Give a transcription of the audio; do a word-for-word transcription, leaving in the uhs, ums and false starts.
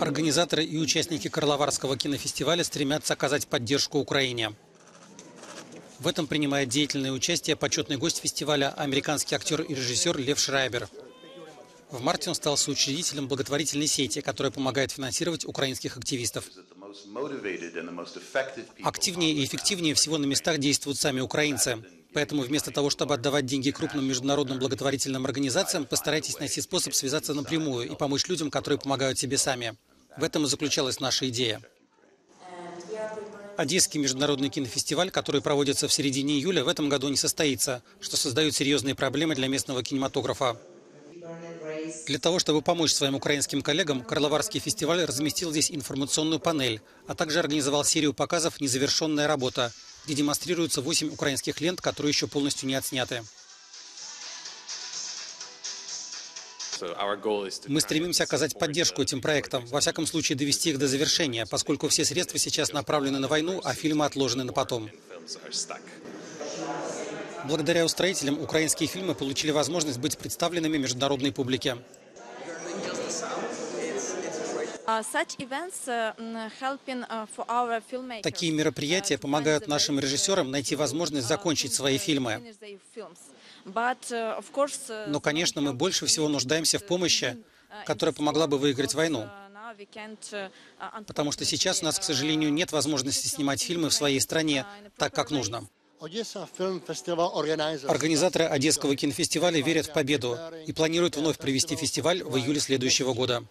Организаторы и участники Карловарского кинофестиваля стремятся оказать поддержку Украине. В этом принимает деятельное участие почетный гость фестиваля, американский актер и режиссер Лев Шрайбер. В марте он стал соучредителем благотворительной сети, которая помогает финансировать украинских активистов. Активнее и эффективнее всего на местах действуют сами украинцы. Поэтому вместо того, чтобы отдавать деньги крупным международным благотворительным организациям, постарайтесь найти способ связаться напрямую и помочь людям, которые помогают себе сами. В этом и заключалась наша идея. Одесский международный кинофестиваль, который проводится в середине июля, в этом году не состоится, что создает серьезные проблемы для местного кинематографа. Для того, чтобы помочь своим украинским коллегам, Карловарский фестиваль разместил здесь информационную панель, а также организовал серию показов «Незавершенная работа», где демонстрируются восемь украинских лент, которые еще полностью не отсняты. Мы стремимся оказать поддержку этим проектам, во всяком случае довести их до завершения, поскольку все средства сейчас направлены на войну, а фильмы отложены на потом. Благодаря устроителям украинские фильмы получили возможность быть представленными международной публике. Такие мероприятия помогают нашим режиссерам найти возможность закончить свои фильмы. Но, конечно, мы больше всего нуждаемся в помощи, которая помогла бы выиграть войну. Потому что сейчас у нас, к сожалению, нет возможности снимать фильмы в своей стране так, как нужно. Организаторы Одесского кинофестиваля верят в победу и планируют вновь провести фестиваль в июле следующего года.